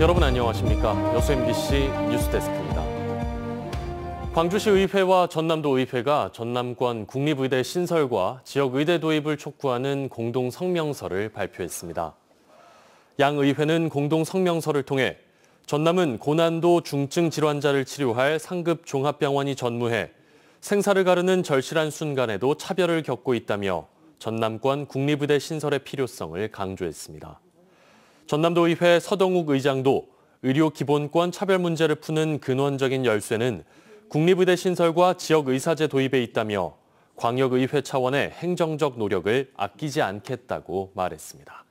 여러분 안녕하십니까. 여수 MBC 뉴스데스크입니다. 광주시의회와 전남도의회가 전남권 국립의대 신설과 지역의대 도입을 촉구하는 공동성명서를 발표했습니다. 양 의회는 공동성명서를 통해 전남은 고난도 중증 질환자를 치료할 상급 종합병원이 전무해 생사를 가르는 절실한 순간에도 차별을 겪고 있다며 전남권 국립의대 신설의 필요성을 강조했습니다. 전남도의회 서동욱 의장도 의료기본권 차별 문제를 푸는 근원적인 열쇠는 국립의대 신설과 지역의사제 도입에 있다며 광역의회 차원의 행정적 노력을 아끼지 않겠다고 말했습니다.